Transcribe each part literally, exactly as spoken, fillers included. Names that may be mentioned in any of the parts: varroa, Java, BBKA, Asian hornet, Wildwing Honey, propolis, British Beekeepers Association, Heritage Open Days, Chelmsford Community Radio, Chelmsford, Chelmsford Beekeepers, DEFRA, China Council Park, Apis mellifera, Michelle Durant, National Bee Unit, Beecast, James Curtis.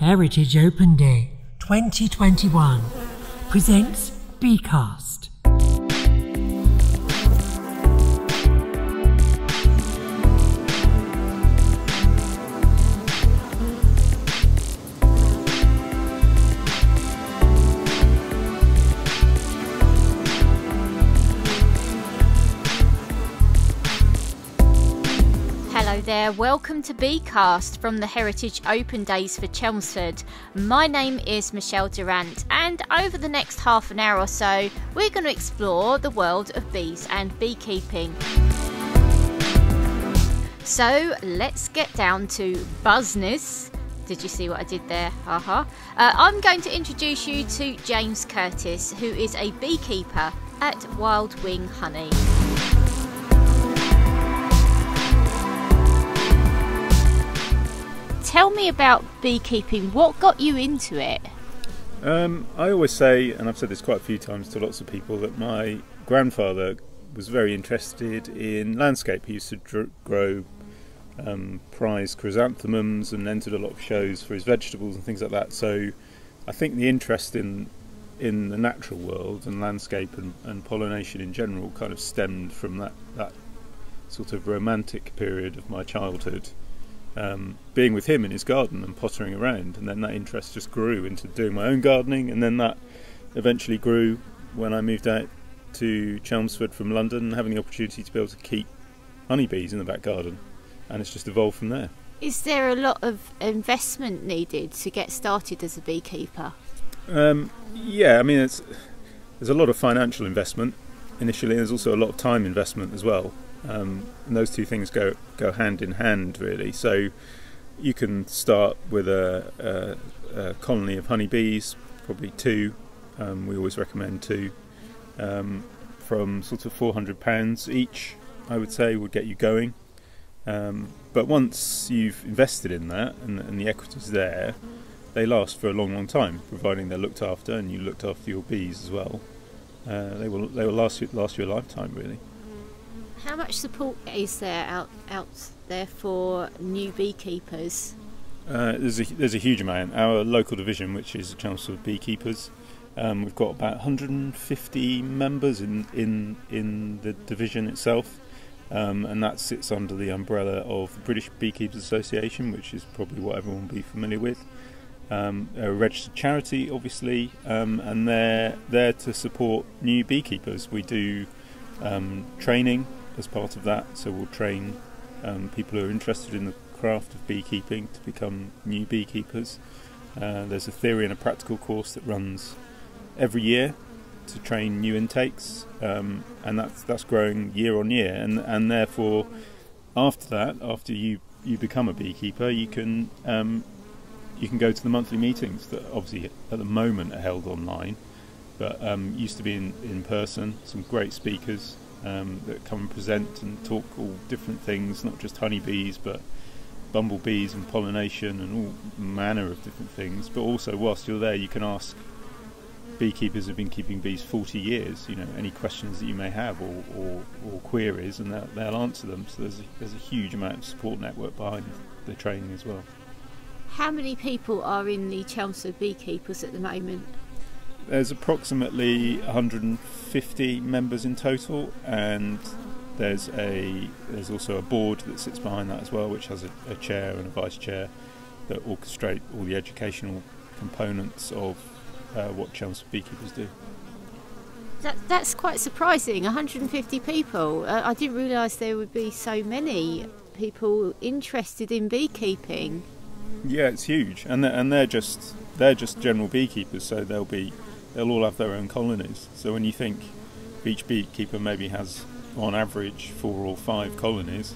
Heritage Open Day twenty twenty-one presents Beecast. Hello there, welcome to Beecast from the Heritage Open Days for Chelmsford. My name is Michelle Durant, and over the next half an hour or so we're going to explore the world of bees and beekeeping. So let's get down to business. Did you see what I did there? Haha. Uh, I'm going to introduce you to James Curtis, who is a beekeeper at Wildwing Honey. Tell me about beekeeping. What got you into it? Um, I always say, and I've said this quite a few times to lots of people, that my grandfather was very interested in landscape. He used to dr grow um, prize chrysanthemums and entered a lot of shows for his vegetables and things like that. So I think the interest in in the natural world and landscape and, and pollination in general kind of stemmed from that, that sort of romantic period of my childhood. Um, being with him in his garden and pottering around, and then that interest just grew into doing my own gardening, and then that eventually grew when I moved out to Chelmsford from London, having the opportunity to be able to keep honeybees in the back garden, and it's just evolved from there. Is there a lot of investment needed to get started as a beekeeper? Um, yeah, I mean, it's, there's a lot of financial investment initially, and there's also a lot of time investment as well. Um, and those two things go go hand in hand, really. So you can start with a, a, a colony of honeybees, probably two. Um, we always recommend two. Um, from sort of four hundred pounds each, I would say, would get you going. Um, but once you've invested in that and, and the equity's there, they last for a long, long time, providing they're looked after and you looked after your bees as well. Uh, they will they will last you last you a lifetime, really. How much support is there out out there for new beekeepers? Uh, there's a there's a huge amount. Our local division, which is the Chelmsford Beekeepers, um, we've got about one hundred and fifty members in in in the division itself, um, and that sits under the umbrella of the British Beekeepers Association, which is probably what everyone will be familiar with. Um, they're a registered charity, obviously, um, and they're there to support new beekeepers. We do um, training as part of that, so we'll train um, people who are interested in the craft of beekeeping to become new beekeepers. Uh, there's a theory and a practical course that runs every year to train new intakes, um, and that's that's growing year on year, and and therefore after that, after you you become a beekeeper, you can um, you can go to the monthly meetings that obviously at the moment are held online, but um, used to be in, in person. Some great speakers Um, that come and present and talk all different things, not just honeybees but bumblebees and pollination and all manner of different things. But also, whilst you're there, you can ask beekeepers who've been keeping bees forty years, you know, any questions that you may have or, or, or queries, and they'll, they'll answer them. So there's a, there's a huge amount of support network behind the training as well. How many people are in the Chelmsford Beekeepers at the moment? There's approximately one hundred and fifty members in total, and there's a there's also a board that sits behind that as well, which has a, a chair and a vice chair that orchestrate all the educational components of uh, what Chelmsford Beekeepers do. That, that's quite surprising, one hundred and fifty people. Uh, I didn't realise there would be so many people interested in beekeeping. Yeah, it's huge, and they're, and they're just they're just general beekeepers, so they'll be. They'll all have their own colonies. So when you think each beekeeper maybe has, on average, four or five colonies,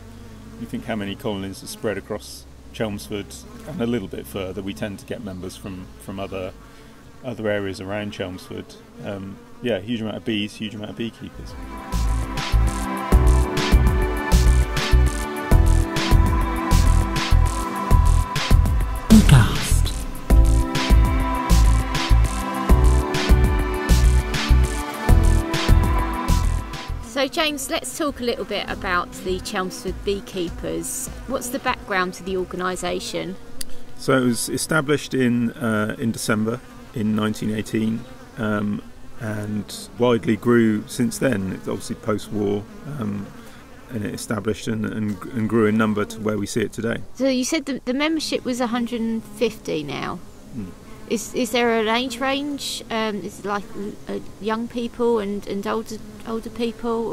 you think how many colonies are spread across Chelmsford and a little bit further. We tend to get members from, from other other areas around Chelmsford. Um, yeah, huge amount of bees, huge amount of beekeepers. So James, let's talk a little bit about the Chelmsford Beekeepers. What's the background to the organisation? So it was established in uh, in December in nineteen eighteen, um, and widely grew since then. It's obviously post-war, um, and it established and, and, and grew in number to where we see it today. So you said the, the membership was one hundred fifty now. Mm. Is is there an age range? Um, is it like uh, young people and, and older older people,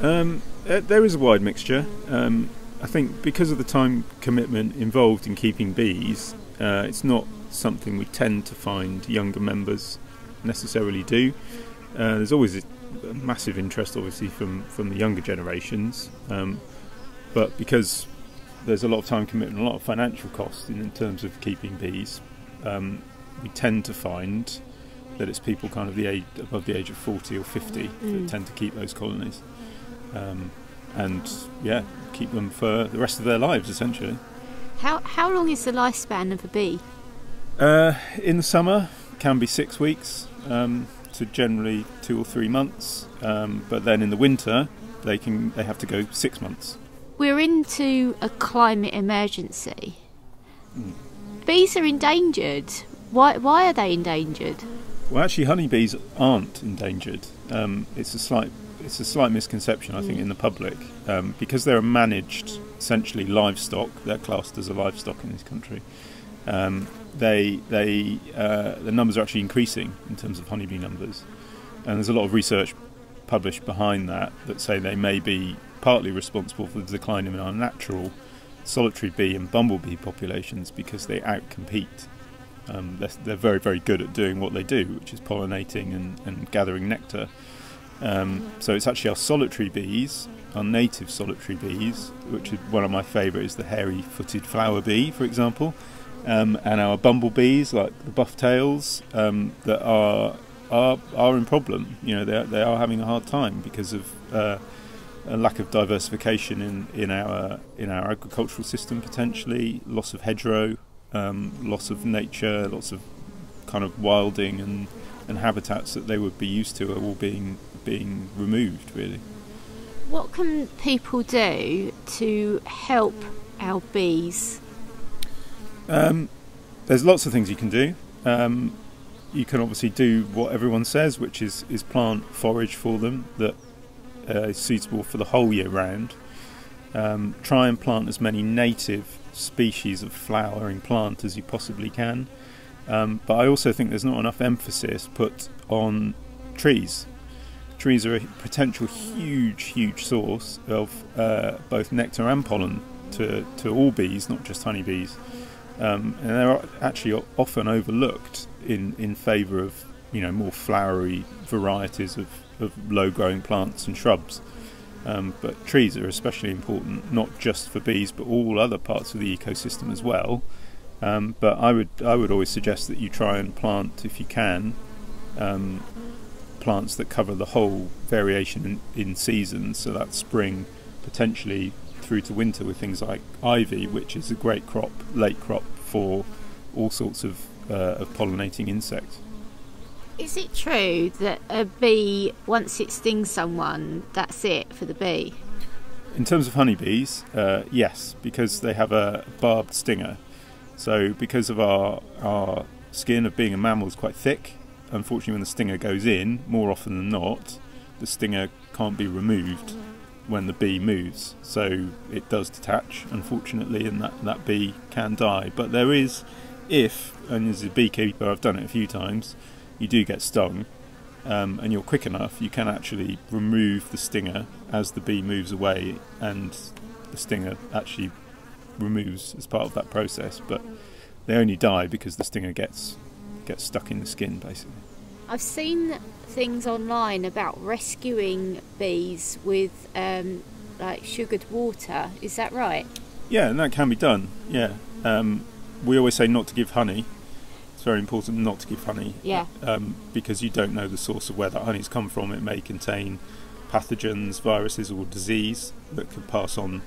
or? Um, there is a wide mixture. Um, I think because of the time commitment involved in keeping bees, uh, it's not something we tend to find younger members necessarily do. Uh, there's always a massive interest, obviously, from from the younger generations, um, but because there's a lot of time commitment, a lot of financial cost in, in terms of keeping bees. Um, we tend to find that it's people kind of the age, above the age of forty or fifty mm. that tend to keep those colonies, um, and yeah, keep them for the rest of their lives essentially. How how long is the lifespan of a bee? Uh, in the summer, it can be six weeks, um, so generally two or three months. Um, but then in the winter, they can they have to go six months. We're into a climate emergency. Mm. Bees are endangered. Why, why are they endangered? Well, actually, honeybees aren't endangered. Um, it's a slight, it's a slight misconception, I think, mm. in the public, um, because they're managed essentially livestock. They're classed as a livestock in this country. Um, they, they, uh, the numbers are actually increasing in terms of honeybee numbers, and there's a lot of research published behind that that say they may be partly responsible for the decline in our natural solitary bee and bumblebee populations, because they outcompete. Um, they're, they're very, very good at doing what they do, which is pollinating and, and gathering nectar. Um, so it's actually our solitary bees, our native solitary bees, which is one of my favourite, is the hairy-footed flower bee, for example, um, and our bumblebees, like the bufftails, um, that are are are in problem. You know, they they are having a hard time because of. Uh, A lack of diversification in, in our in our agricultural system, potentially loss of hedgerow, um, loss of nature, lots of kind of wilding and, and habitats that they would be used to are all being being removed, really. What can people do to help our bees? Um, there's lots of things you can do. Um, you can obviously do what everyone says, which is is plant forage for them that. Uh, is suitable for the whole year round. Um, try and plant as many native species of flowering plant as you possibly can, um, but I also think there's not enough emphasis put on trees. Trees are a potential huge huge source of uh, both nectar and pollen to, to all bees, not just honeybees, um, and they're actually often overlooked in, in favour of, you know, more flowery varieties of of low-growing plants and shrubs, um, but trees are especially important, not just for bees but all other parts of the ecosystem as well. Um, but I would I would always suggest that you try and plant, if you can, um, plants that cover the whole variation in, in seasons. So that's spring, potentially through to winter, with things like ivy, which is a great crop, late crop for all sorts of, uh, of pollinating insects. Is it true that a bee, once it stings someone, that's it for the bee? In terms of honeybees, uh, yes, because they have a barbed stinger. So because of our, our skin of being a mammal is quite thick, unfortunately when the stinger goes in, more often than not, the stinger can't be removed when the bee moves. So it does detach, unfortunately, and that, that bee can die. But there is, if, and as a beekeeper I've done it a few times, you do get stung, um, and you're quick enough, you can actually remove the stinger as the bee moves away, and the stinger actually removes as part of that process, but they only die because the stinger gets gets stuck in the skin, basically. I've seen things online about rescuing bees with um, like sugared water. Is that right? Yeah, and that can be done, yeah. Um, we always say not to give honey. It's very important not to give honey, yeah, um, because you don't know the source of where that honey's come from. It may contain pathogens, viruses or disease that could pass on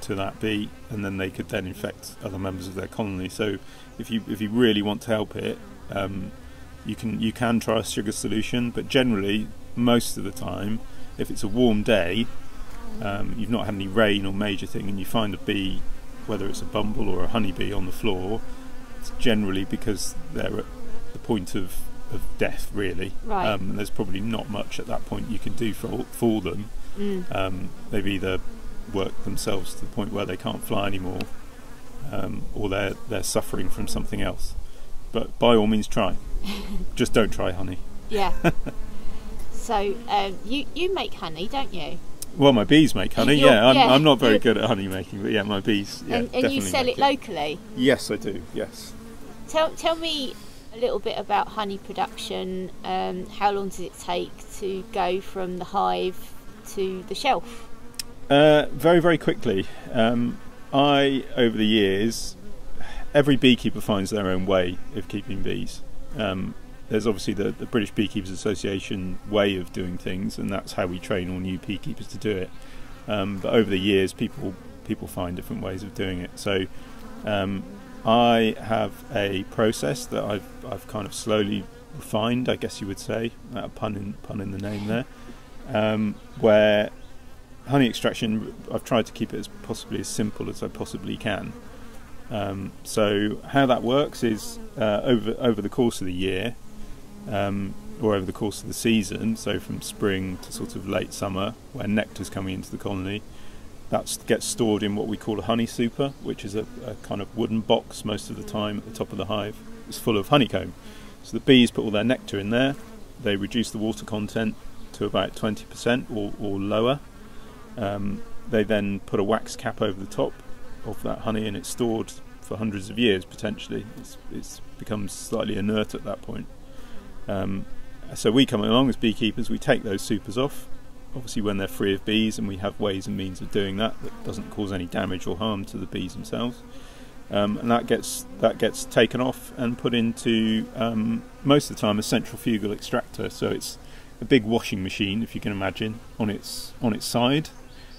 to that bee, and then they could then infect other members of their colony. So if you if you really want to help it, um, you can you can try a sugar solution, but generally most of the time, if it's a warm day, um, you've not had any rain or major thing, and you find a bee whether it's a bumble or a honeybee on the floor, it's generally because they're at the point of, of death, really. Right. Um, and there's probably not much at that point you can do for, for them. Mm. Um, they've either worked themselves to the point where they can't fly anymore, um, or they're, they're suffering from something else. But by all means, try. Just don't try honey. Yeah. So um, you, you make honey, don't you? Well, my bees make honey, yeah. I'm, yeah. I'm not very good at honey making, but yeah, my bees, yeah, And, and you sell it locally? It. Yes, I do, yes. Tell, tell me a little bit about honey production. Um, how long does it take to go from the hive to the shelf? Uh, very, very quickly. Um, I, over the years, every beekeeper finds their own way of keeping bees. Um, There's obviously the, the British Beekeepers Association way of doing things, and that's how we train all new beekeepers to do it. Um, but over the years, people people find different ways of doing it. So um, I have a process that I've I've kind of slowly refined, I guess you would say, a pun in pun in the name there, um, where honey extraction, I've tried to keep it as possibly as simple as I possibly can. Um, so how that works is uh, over over the course of the year. Um, or over the course of the season, so from spring to sort of late summer, where nectar's coming into the colony, that gets stored in what we call a honey super, which is a, a kind of wooden box most of the time at the top of the hive. It's full of honeycomb. So the bees put all their nectar in there, they reduce the water content to about twenty percent or, or lower. Um, they then put a wax cap over the top of that honey, and it's stored for hundreds of years potentially. It's, it's becomes slightly inert at that point. Um, so we come along as beekeepers, we take those supers off, obviously when they're free of bees, and we have ways and means of doing that that doesn't cause any damage or harm to the bees themselves. Um, and that gets that gets taken off and put into, um, most of the time, a centrifugal extractor. So it's a big washing machine, if you can imagine, on its, on its side,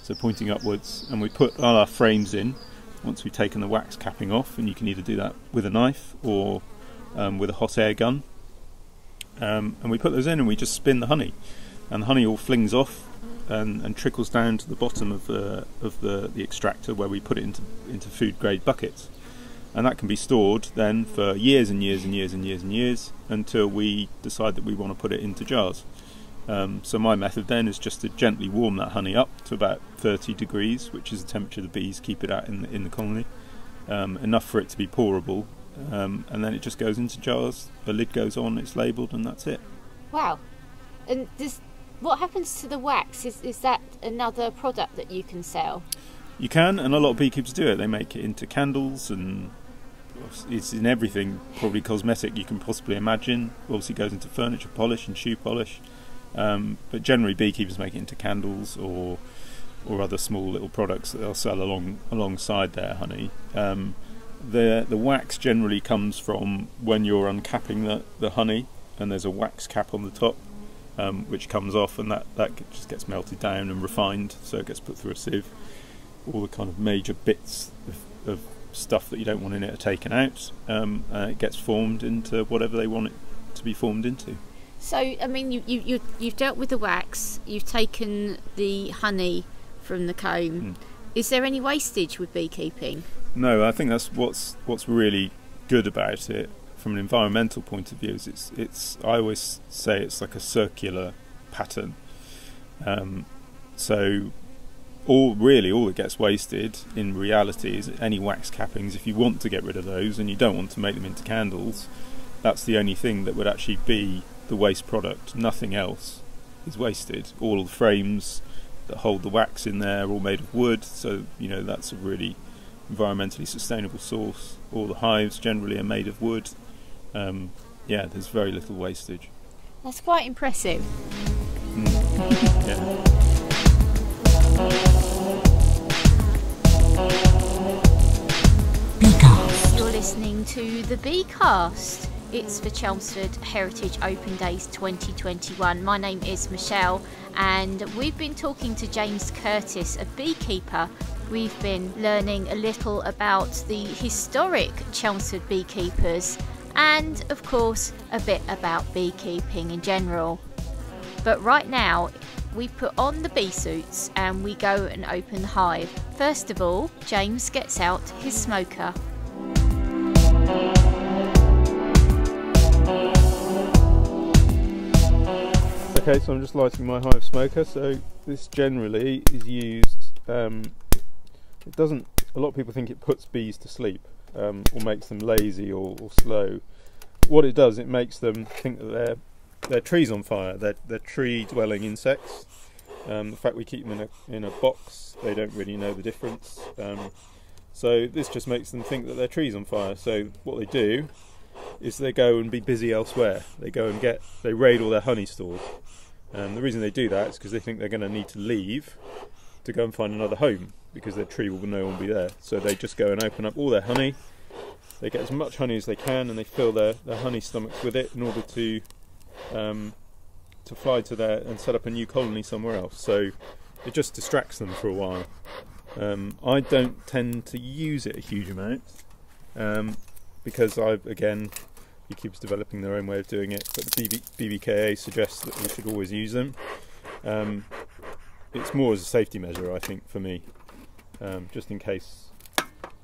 so pointing upwards, and we put all our frames in once we've taken the wax capping off, and you can either do that with a knife or um, with a hot air gun. Um, and we put those in, and we just spin the honey, and the honey all flings off and, and trickles down to the bottom of the of the, the extractor, where we put it into into food grade buckets, and that can be stored then for years and years and years and years and years until we decide that we want to put it into jars. Um, so my method then is just to gently warm that honey up to about thirty degrees, which is the temperature the bees keep it at in the, in the colony, um, enough for it to be pourable. Um, and then it just goes into jars, the lid goes on, it's labelled, and that's it. Wow. And does, what happens to the wax? Is, is that another product that you can sell? You can, and a lot of beekeepers do it. They make it into candles, and it's in everything, probably cosmetic you can possibly imagine. Obviously it goes into furniture polish and shoe polish, um, but generally beekeepers make it into candles or or other small little products that they'll sell along alongside their honey. Um, The, the wax generally comes from when you're uncapping the, the honey, and there's a wax cap on the top, um, which comes off, and that, that just gets melted down and refined, so it gets put through a sieve. All the kind of major bits of, of stuff that you don't want in it are taken out, um, and it gets formed into whatever they want it to be formed into. So, I mean, you, you, you, you've dealt with the wax, you've taken the honey from the comb. Mm. Is there any wastage with beekeeping? No, I think that's what's what's really good about it from an environmental point of view. Is it's it's I always say it's like a circular pattern. Um, so all really all that gets wasted in reality is any wax cappings. If you want to get rid of those and you don't want to make them into candles, that's the only thing that would actually be the waste product. Nothing else is wasted. All the frames that hold the wax in there are all made of wood, so you know that's a really environmentally sustainable source. All the hives generally are made of wood. Um, yeah, there's very little wastage. That's quite impressive. Mm. Yeah. Beecast. You're listening to the Beecast. It's for Chelmsford Heritage Open Days twenty twenty-one. My name is Michelle, and we've been talking to James Curtis, a beekeeper. We've been learning a little about the historic Chelmsford beekeepers and, of course, a bit about beekeeping in general. But right now, We put on the bee suits and we go and open the hive. First of all, James gets out his smoker. Okay, so I'm just lighting my hive smoker. So this generally is used, um, it doesn't, a lot of people think it puts bees to sleep um, or makes them lazy or, or slow. What it does, it makes them think that they're They're trees on fire. They're, they're tree-dwelling insects. Um, the fact we keep them in a, in a box, they don't really know the difference. Um, so this just makes them think that they're trees on fire. So what they do is they go and be busy elsewhere. They go and get, they raid all their honey stores. And the reason they do that is because they think they're going to need to leave to go and find another home because their tree will no longer be there. So they just go and open up all their honey. They get as much honey as they can and they fill their, their honey stomachs with it in order to Um, to fly to there and set up a new colony somewhere else. So it just distracts them for a while. Um, I don't tend to use it a huge amount um, because I've, again, beekeepers developing their own way of doing it, but the B B K A suggests that we should always use them. Um, it's more as a safety measure, I think, for me, um, just in case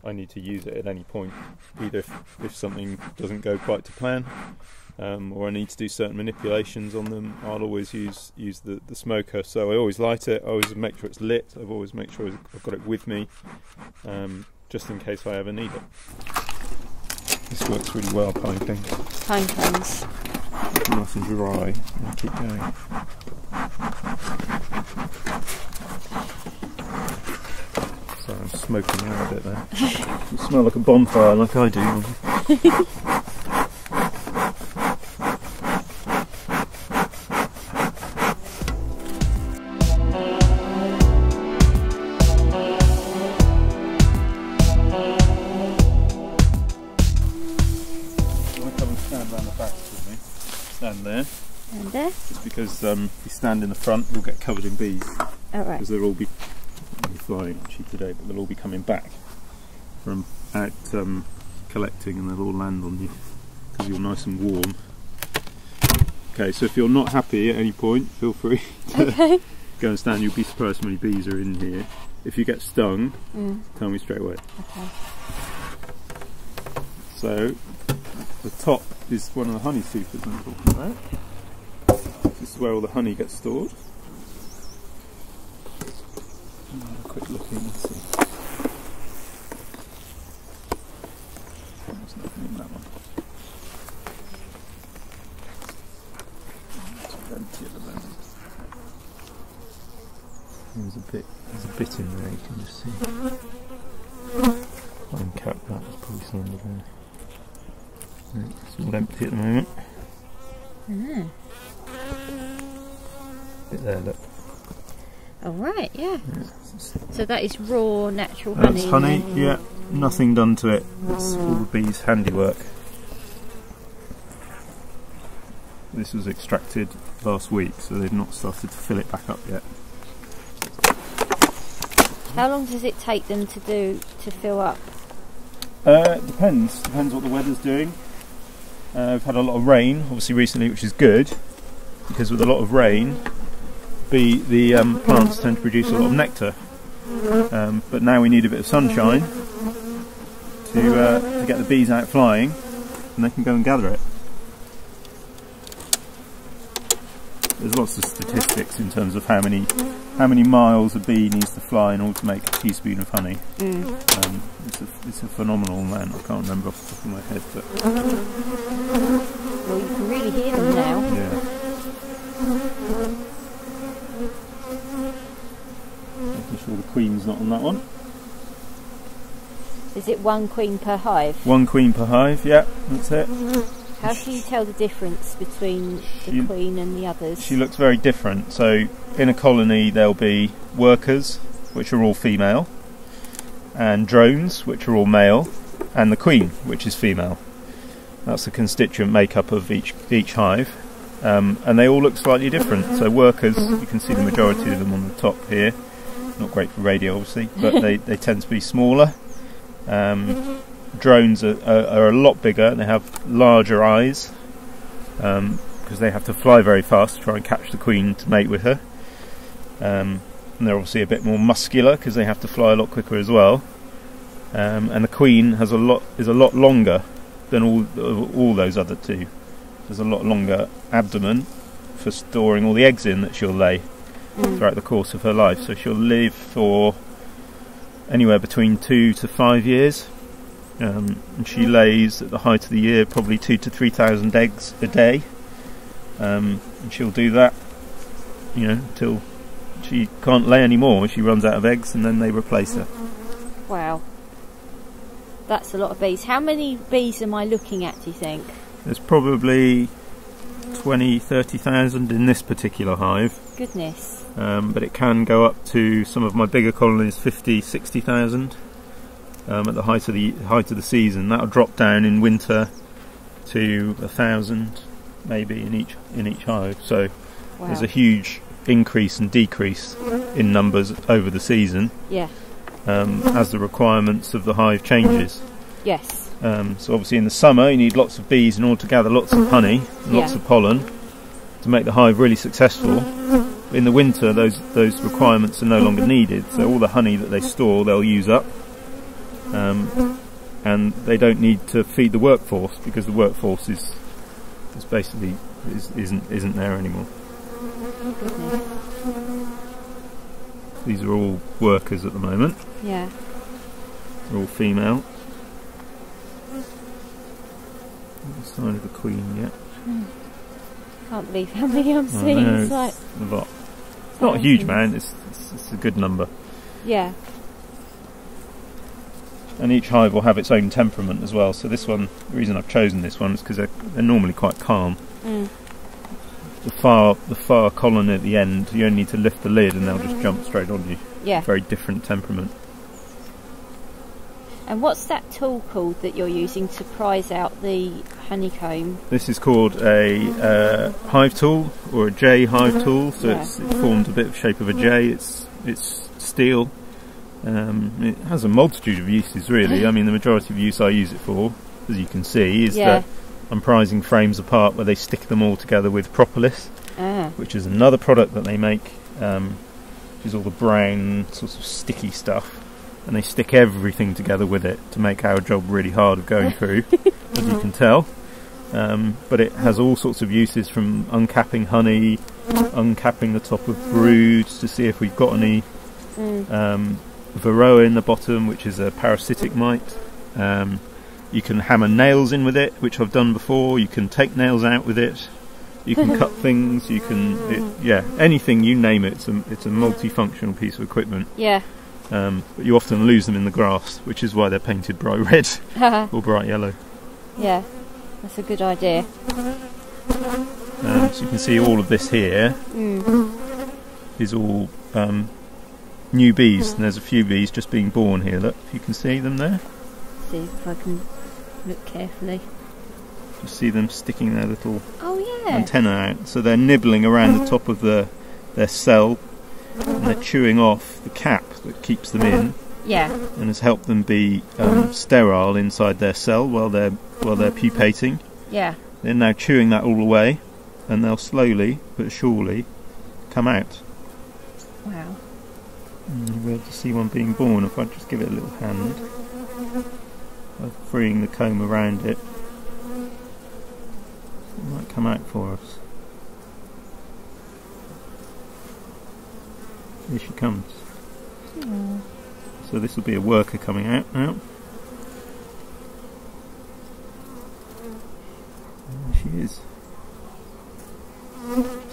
I need to use it at any point, either if, if something doesn't go quite to plan, Um, or I need to do certain manipulations on them. I'll always use use the, the smoker, so I always light it, I always make sure it's lit, I've always make sure I've got it with me, um, just in case I ever need it. This works really well, pine cones. Pine cones. Nice and dry, and I keep going. So I'm smoking out a bit there. You smell like a bonfire like I do. Because um, if you stand in the front, you'll get covered in bees. Oh, right. Because they'll all be, they'll be flying actually today, but they'll all be coming back from out um, collecting, and they'll all land on you because you're nice and warm. Okay, so if you're not happy at any point, feel free to okay. go and stand. You'll be surprised how many bees are in here. If you get stung, mm. tell me straight away. Okay. So the top is one of the honey supers I'm talking about. This is where all the honey gets stored. Have a quick look in and see. There's nothing in that one. It's empty at the moment. There's a bit, there's a bit in there, you can just see. I can cap that, there's probably some under there. It's all empty at the moment. Mm. Bit there, look. All right, yeah. yeah. So that is raw, natural honey. That's honey, then. Yeah. Nothing done to it. It's all the bees' handiwork. This was extracted last week, so they've not started to fill it back up yet. How long does it take them to do to fill up? Uh, it depends. Depends what the weather's doing. Uh, we've had a lot of rain, obviously recently, which is good because with a lot of rain, Be the um, plants tend to produce a lot of nectar, um, but now we need a bit of sunshine to, uh, to get the bees out flying, and they can go and gather it. There's lots of statistics in terms of how many how many miles a bee needs to fly in order to make a teaspoon of honey. Mm. Um, it's, a, it's a phenomenal amount. I can't remember off the top of my head, but well, you can really hear them now. Yeah. Making sure the queen's not on that one. Is it one queen per hive? One queen per hive, yeah, that's it. How can you tell the difference between the she, queen and the others? She looks very different. So in a colony there'll be workers, which are all female, and drones, which are all male, and the queen, which is female. That's the constituent makeup of each, each hive. Um, and they all look slightly different. So workers, you can see the majority of them on the top here. Not great for radio, obviously, but they, they tend to be smaller. Um, drones are, are, are a lot bigger, and they have larger eyes because um, they have to fly very fast to try and catch the queen to mate with her. Um, and they're obviously a bit more muscular because they have to fly a lot quicker as well. Um, and the queen has a lot is a lot longer than all all those other two. There's a lot longer abdomen for storing all the eggs in that she'll lay mm. throughout the course of her life. So she'll live for anywhere between two to five years. Um, and she lays at the height of the year probably two to three thousand eggs a day. Um, and she'll do that, you know, till she can't lay any more. She runs out of eggs, and then they replace her. Wow, that's a lot of bees. How many bees am I looking at, do you think? There's probably twenty, thirty thousand in this particular hive. Goodness. Um, but it can go up to, some of my bigger colonies, fifty, sixty thousand. Um, at the height of the height of the season, that'll drop down in winter to a thousand, maybe in each in each hive. So wow. There's a huge increase and decrease in numbers over the season. Yeah. Um, as the requirements of the hive changes. Yes. Um, so obviously in the summer you need lots of bees in order to gather lots of honey, and yeah. lots of pollen, to make the hive really successful. In the winter those those requirements are no longer needed, so all the honey that they store they'll use up, um, and they don't need to feed the workforce because the workforce is is basically is, isn't isn't there anymore. These are all workers at the moment. Yeah. They're all female. Not a sign of the queen yet. Mm. Can't believe how many I'm oh, seeing. No, it's like a lot. It's not a huge amount. It's, it's it's a good number. Yeah. And each hive will have its own temperament as well. So this one, the reason I've chosen this one is because they're they're normally quite calm. Mm. The far, the far colony at the end, you only need to lift the lid and they'll just jump straight on you. Yeah. Very different temperament. And what's that tool called that you're using to prise out the honeycomb? This is called a uh, hive tool, or a J hive tool. So yeah. it's, it forms a bit of shape of a J. It's it's steel. Um, it has a multitude of uses, really. I mean, the majority of use I use it for, as you can see, is yeah. that I'm prizing frames apart where they stick them all together with propolis, ah. which is another product that they make, um, which is all the brown sort of sticky stuff, and they stick everything together with it to make our job really hard of going through, as you can tell. Um, but it has all sorts of uses, from uncapping honey, uncapping the top of broods to see if we've got any, mm. um, varroa in the bottom, which is a parasitic mite. Um, You can hammer nails in with it, which I've done before. You can take nails out with it. You can cut things. You can, it, yeah, anything, you name it. It's a, it's a multifunctional piece of equipment. Yeah. Um, but you often lose them in the grass, which is why they're painted bright red or bright yellow. Yeah, that's a good idea. Um, so you can see all of this here mm. is all um, new bees. And there's a few bees just being born here. Look, you can see them there. See if I can look carefully. You see them sticking their little oh, yeah. antenna out, so they're nibbling around the top of the their cell, and they're chewing off the cap that keeps them in. Yeah. And has helped them be um, sterile inside their cell while they're while they're pupating. Yeah. They're now chewing that all away, and they'll slowly but surely come out. Wow. And you'll be able to see one being born if I just give it a little hand. By freeing the comb around it, it might come out for us. Here she comes. Aww. So this will be a worker coming out now. There she is.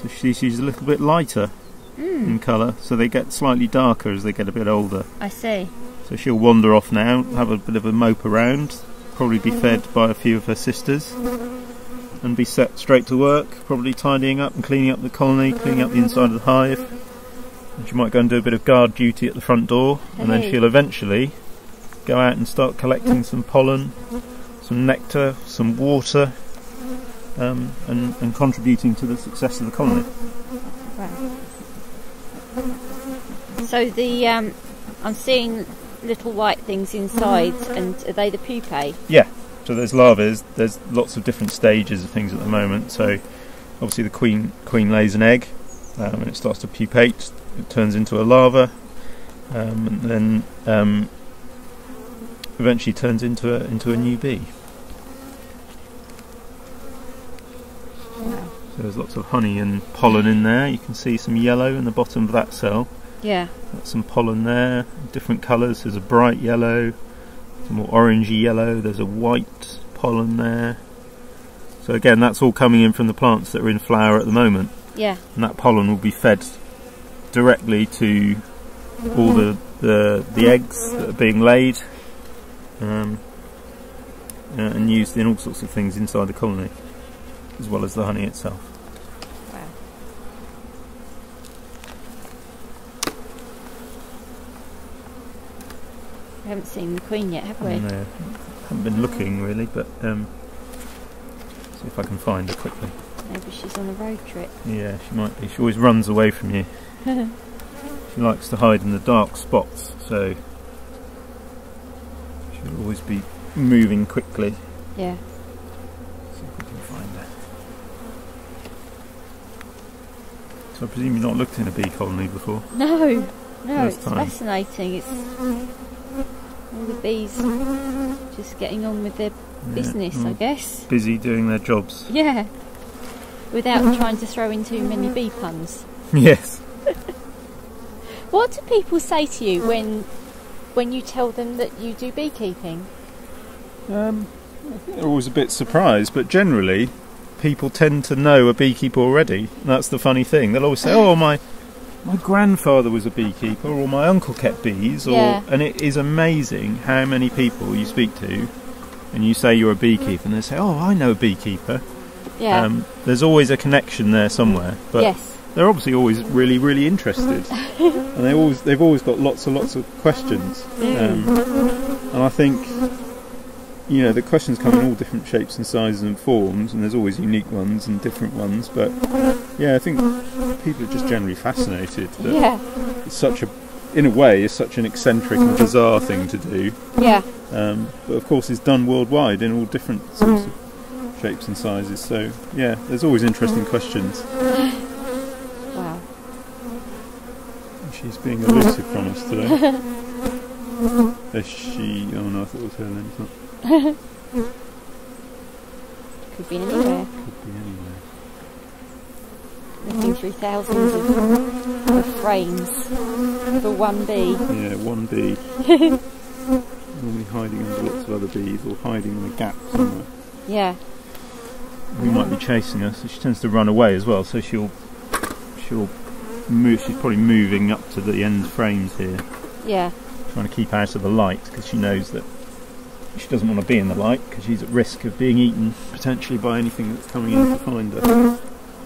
So she, she's a little bit lighter mm. in colour, so they get slightly darker as they get a bit older. I see. So she'll wander off now, have a bit of a mope around, probably be fed by a few of her sisters, and be set straight to work, probably tidying up and cleaning up the colony, cleaning up the inside of the hive. And she might go and do a bit of guard duty at the front door, and hey. then she'll eventually go out and start collecting some pollen, some nectar, some water, um, and, and contributing to the success of the colony. Wow. So the um, I'm seeing little white things inside, and are they the pupae? Yeah, so there's larvae. There's lots of different stages of things at the moment. So obviously the queen queen lays an egg, um, and it starts to pupate, it turns into a larva, um, and then um, eventually turns into a, into a new bee. So there's lots of honey and pollen in there. You can see some yellow in the bottom of that cell. Yeah. That's some pollen there, different colours. There's a bright yellow, some more orangey yellow, there's a white pollen there. So again, that's all coming in from the plants that are in flower at the moment. Yeah. And that pollen will be fed directly to all the, the, the eggs that are being laid, um, and used in all sorts of things inside the colony, as well as the honey itself. Wow. We haven't seen the queen yet, have we? No, haven't been looking really, but um, see if I can find her quickly. Maybe she's on a road trip. Yeah, she might be. She always runs away from you. She likes to hide in the dark spots, so she'll always be moving quickly. Yeah. So I presume you've not looked in a bee colony before? No, no, it's fascinating. It's all the bees just getting on with their yeah, business, I guess. Busy doing their jobs. Yeah, without trying to throw in too many bee puns. Yes. What do people say to you when when you tell them that you do beekeeping? Um, I think they're always a bit surprised, but generally people tend to know a beekeeper already. That's the funny thing. They'll always say, oh, my my grandfather was a beekeeper, or my uncle kept bees, or yeah. And it is amazing how many people you speak to and you say you're a beekeeper and they say, oh, I know a beekeeper. Yeah. Um, there's always a connection there somewhere, but yes, they're obviously always really really interested. And they always they've always got lots and lots of questions. Um, and I think, you know, the questions come in all different shapes and sizes and forms, and there's always unique ones and different ones, but yeah, I think people are just generally fascinated that yeah. It's such a, in a way, it's such an eccentric and bizarre thing to do. Yeah. Um, but of course it's done worldwide in all different sorts of shapes and sizes, so yeah, there's always interesting questions. Wow. She's being elusive from us today. Is she? Oh no, I thought it was her then, it's not. Could be anywhere. Could be anywhere. Looking through thousands of, of frames for one bee. Yeah, one bee. Normally hiding under lots of other bees, or hiding in a gap somewhere. Yeah. We might be chasing her, so she tends to run away as well. So she'll she'll move. She's probably moving up to the end frames here. Yeah. Trying to keep out of the light because she knows that she doesn't want to be in the light because she's at risk of being eaten potentially by anything that's coming in to find her.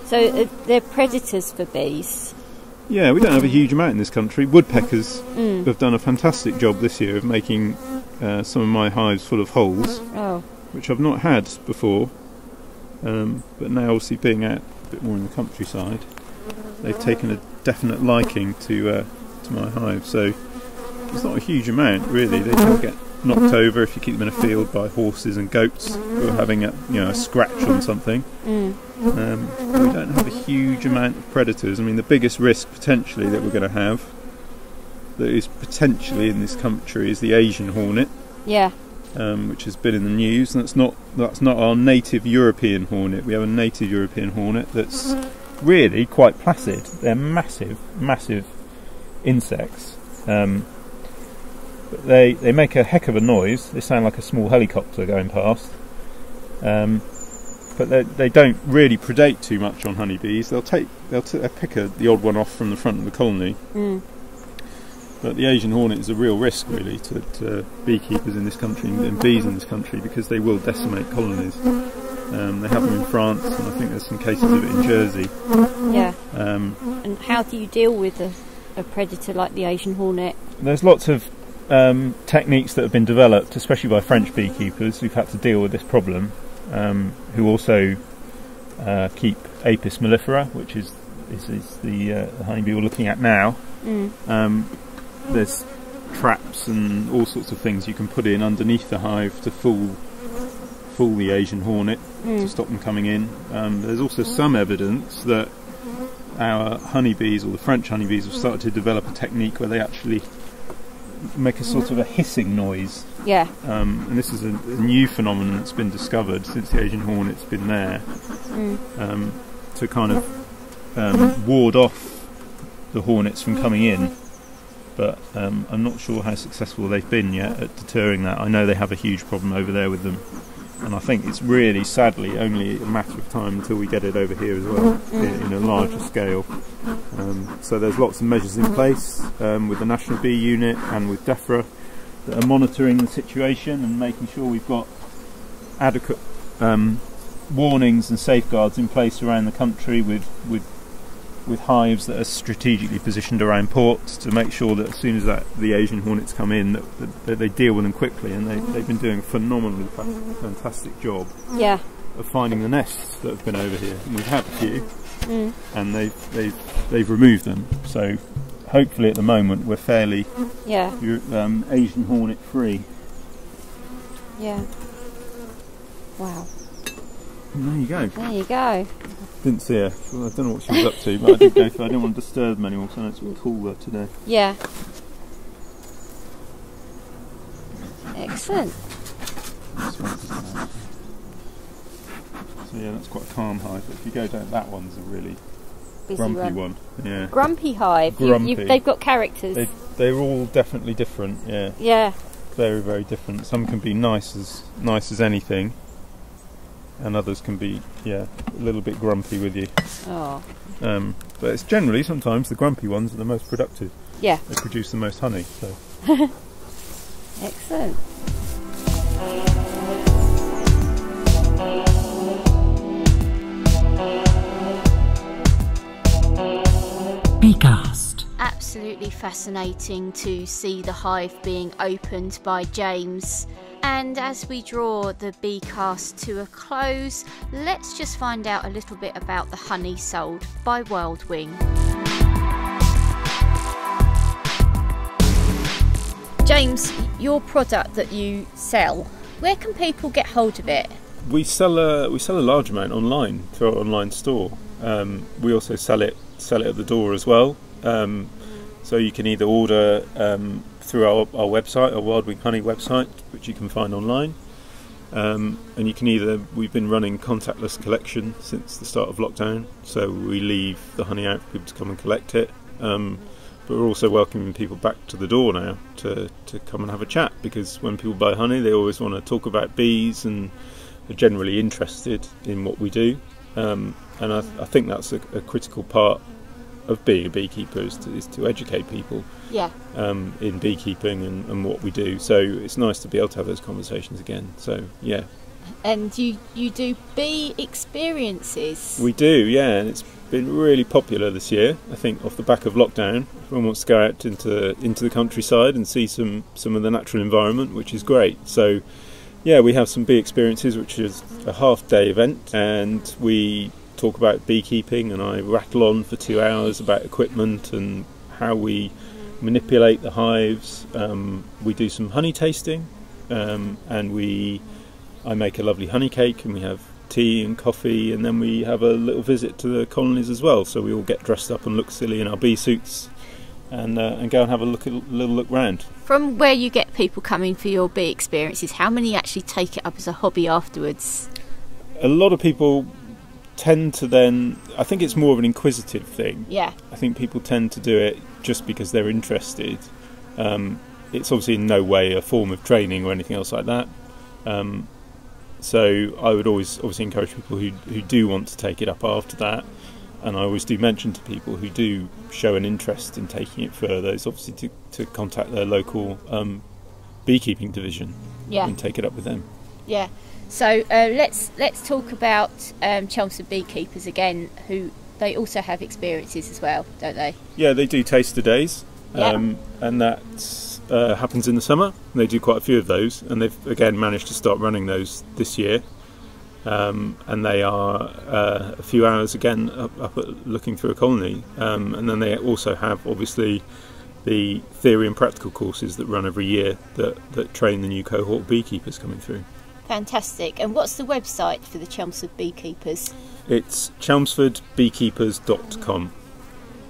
So uh, they're predators for bees? Yeah, we don't have a huge amount in this country. Woodpeckers mm. have done a fantastic job this year of making uh, some of my hives full of holes, oh. which I've not had before, um, but now obviously being out a bit more in the countryside, they've taken a definite liking to, uh, to my hive, so it's not a huge amount really. They don't get knocked over if you keep them in a field by horses and goats who are having a, you know, a scratch on something. Mm. Um, we don't have a huge amount of predators. I mean, the biggest risk potentially that we're going to have that is potentially in this country is the Asian hornet. Yeah. Um, which has been in the news, and that's not that's not our native European hornet. We have a native European hornet that's really quite placid. They're massive, massive insects. Um, But they, they make a heck of a noise. They sound like a small helicopter going past. Um, but they, they don't really predate too much on honeybees. They'll take they'll, t they'll pick a, the odd one off from the front of the colony. Mm. But the Asian hornet is a real risk, really, to, to beekeepers in this country and bees in this country, because they will decimate colonies. Um, they have them in France, and I think there's some cases of it in Jersey. Yeah. Um, and how do you deal with a, a predator like the Asian hornet? There's lots of Um, techniques that have been developed, especially by French beekeepers who've had to deal with this problem, um, who also uh, keep Apis mellifera, which is, is, is the, uh, the honeybee we're looking at now. Mm. Um, there's traps and all sorts of things you can put in underneath the hive to fool, fool the Asian hornet, mm. to stop them coming in. Um, there's also some evidence that our honeybees, or the French honeybees, have started to develop a technique where they actually make a sort of a hissing noise. Yeah. Um, and this is a, a new phenomenon that's been discovered since the Asian hornet's been there, mm. um, to kind of um, ward off the hornets from coming in. But um, I'm not sure how successful they've been yet at deterring that. I know they have a huge problem over there with them. And I think it's really, sadly, only a matter of time until we get it over here as well, in, in a larger scale. Um, so there's lots of measures in place um, with the National Bee Unit and with DEFRA that are monitoring the situation and making sure we've got adequate um, warnings and safeguards in place around the country with, with, with hives that are strategically positioned around ports to make sure that as soon as that, the Asian hornets come in, that, that, that they deal with them quickly. And they, they've been doing a phenomenally fantastic job yeah. of finding the nests that have been over here. And we've had a few, mm. and they've, they've, they've removed them. So hopefully at the moment we're fairly yeah. um, Asian hornet free. Yeah. Wow. And there you go. There you go. Didn't see her. Well, I don't know what she was up to, but I did go for. I didn't want to disturb them anymore because I know it's a bit cooler today. Yeah. Excellent. So yeah, that's quite a calm hive. But if you go down, that one's a really busy grumpy run. one. Yeah. Grumpy hive. Grumpy. You, you, they've got characters. They, they're all definitely different. Yeah. Yeah. Very, very different. Some can be nice as nice as anything. And others can be, yeah, a little bit grumpy with you. Oh. Um, but it's generally sometimes the grumpy ones are the most productive. Yeah. They produce the most honey. So. Excellent. Beecast. Absolutely fascinating to see the hive being opened by James. And as we draw the Beecast to a close, let's just find out a little bit about the honey sold by Wildwing. James, your product that you sell, where can people get hold of it? We sell a we sell a large amount online through our online store. Um, we also sell it sell it at the door as well. Um, so you can either order. Um, through our, our website, our Wildwing Honey website, which you can find online. Um, and you can either, we've been running contactless collection since the start of lockdown, so we leave the honey out for people to come and collect it. Um, but we're also welcoming people back to the door now to, to come and have a chat, because when people buy honey, they always want to talk about bees and are generally interested in what we do. Um, and I, I think that's a, a critical part of being a beekeeper is to, is to educate people yeah. um, in beekeeping and, and what we do. So it's nice to be able to have those conversations again. So yeah. And you you do bee experiences. We do, yeah, and it's been really popular this year. I think off the back of lockdown, everyone wants to go out into into the countryside and see some some of the natural environment, which is great. So yeah, we have some bee experiences, which is a half day event, and we talk about beekeeping, and I rattle on for two hours about equipment and how we manipulate the hives. Um, we do some honey tasting, um, and we I make a lovely honey cake, and we have tea and coffee, and then we have a little visit to the colonies as well. So we all get dressed up and look silly in our bee suits, and uh, and go and have a look a little look round. From where you get people coming for your bee experiences, how many actually take it up as a hobby afterwards? A lot of people tend to then, I think it's more of an inquisitive thing. Yeah. I think people tend to do it just because they're interested. Um, it's obviously in no way a form of training or anything else like that. Um, so I would always obviously encourage people who, who do want to take it up after that. And I always do mention to people who do show an interest in taking it further, is obviously to, to contact their local um, beekeeping division yeah. and take it up with them. Yeah. So uh, let's let's talk about um, Chelmsford Beekeepers again, who they also have experiences as well, don't they? Yeah, they do taster days, um, yeah. and that uh, happens in the summer. They do quite a few of those, and they've again managed to start running those this year. Um, and they are uh, a few hours again up, up at looking through a colony, um, and then they also have obviously the theory and practical courses that run every year that that train the new cohort of beekeepers coming through. Fantastic. And what's the website for the Chelmsford Beekeepers? It's chelmsford beekeepers dot com.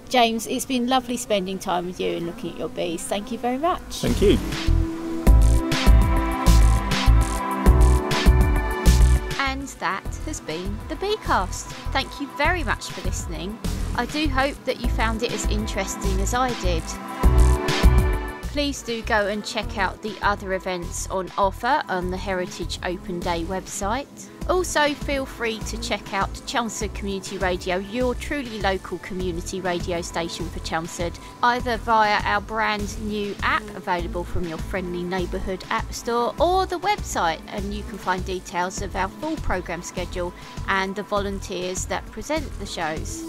James, it's been lovely spending time with you and looking at your bees. Thank you very much. Thank you. And that has been the Beecast. Thank you very much for listening. I do hope that you found it as interesting as I did. Please do go and check out the other events on offer on the Heritage Open Day website. Also, feel free to check out Chelmsford Community Radio, your truly local community radio station for Chelmsford, either via our brand new app available from your friendly neighbourhood app store or the website, and you can find details of our full programme schedule and the volunteers that present the shows.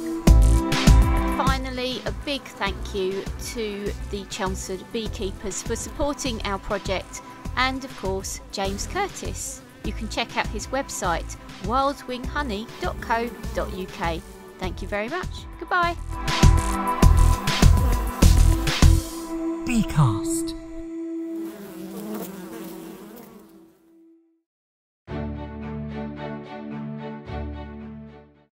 Finally, a big thank you to the Chelmsford Beekeepers for supporting our project, and of course James Curtis. You can check out his website wildwing honey dot co dot U K. Thank you very much. Goodbye. Beecast.